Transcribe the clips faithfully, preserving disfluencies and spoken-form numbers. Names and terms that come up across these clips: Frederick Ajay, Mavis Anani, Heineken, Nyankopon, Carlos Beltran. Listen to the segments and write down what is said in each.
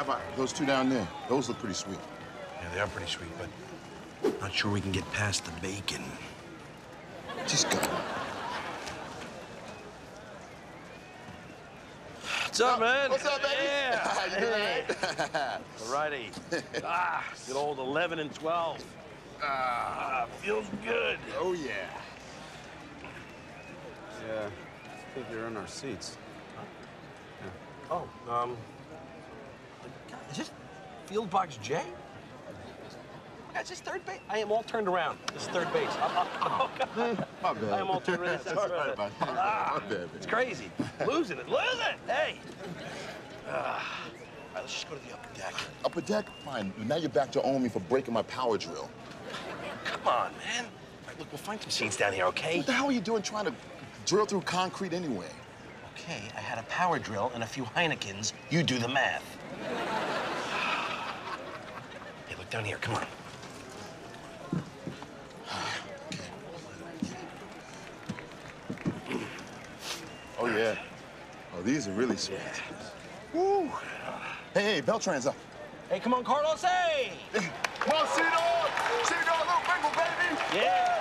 How about those two down there? Those look pretty sweet. Yeah, they are pretty sweet, but not sure we can get past the bacon. Just go. What's up, man? What's up, baby? Yeah. You doing all right? All righty. Ah, good old eleven and twelve. Ah, feels good. Oh, yeah. Yeah, I think you're in our seats. Huh? Yeah. Oh, um, is this field box J? That's his third base. I am all turned around. This is third base. I'm, I'm, oh, God. My bad. I am all turned around. That's all right, my ah, bad. It's crazy. Losing it. Lose it. Hey. Uh, all right, let's just go to the upper deck. Upper deck? Fine. Now you're back to own me for breaking my power drill. Come on, man. All right, look, we'll find some seats down here, okay? What the hell are you doing trying to drill through concrete anyway? Okay, I had a power drill and a few Heinekens. You do the math. Hey, look down here. Come on. Oh, yeah. Oh, these are really sweet. Yeah. Woo! Hey, hey, Beltran's up. Hey, come on, Carlos, hey! Come on, C-Dog! C-Dog, little wrinkle, baby! Yeah!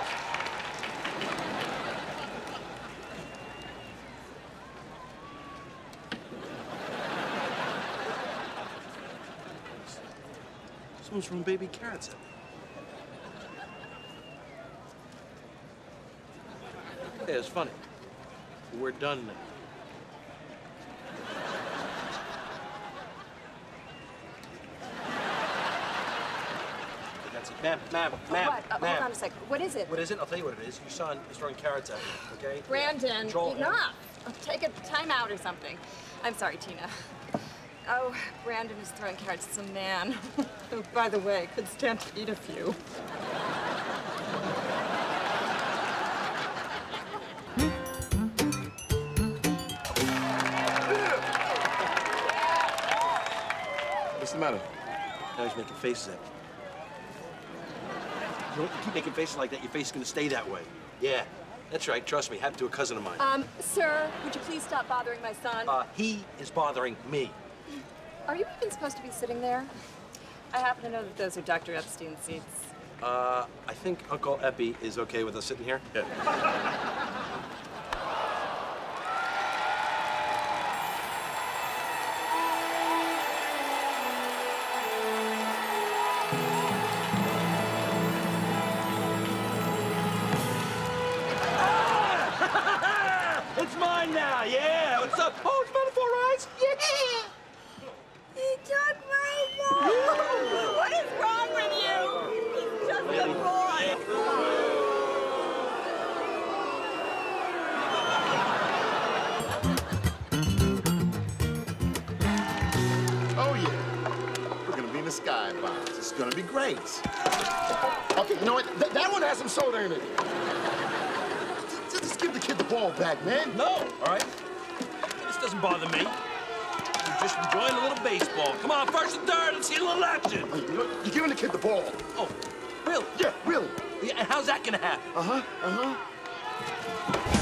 Someone's from Baby Carrots. Hey, it's funny. We're done now. That's it. Ma'am, ma'am, ma'am. What? Uh, hold on a sec. What is it? What is it? I'll tell you what it is. Your son is throwing carrots at me, okay? Brandon, yeah. Enough. Take a time out or something. I'm sorry, Tina. Oh, Brandon is throwing carrots at some man. Who, by the way, could stand to eat a few. What's the matter? Now he's making faces at me. You know, you keep making faces like that, your face is going to stay that way. Yeah, that's right. Trust me. Happened to a cousin of mine. Um, sir, would you please stop bothering my son? Uh, he is bothering me. Are you even supposed to be sitting there? I happen to know that those are Doctor Epstein's seats. Uh, I think Uncle Epi is okay with us sitting here. Yeah. It's gonna be great. Okay, you know what? Th that one has some soda in it. Just, just give the kid the ball back, man. No, all right? This doesn't bother me. You're just enjoying a little baseball. Come on, first and third, let's see a little action. You're giving the kid the ball. Oh, really? Yeah, really. Yeah, how's that gonna happen? Uh-huh, uh-huh.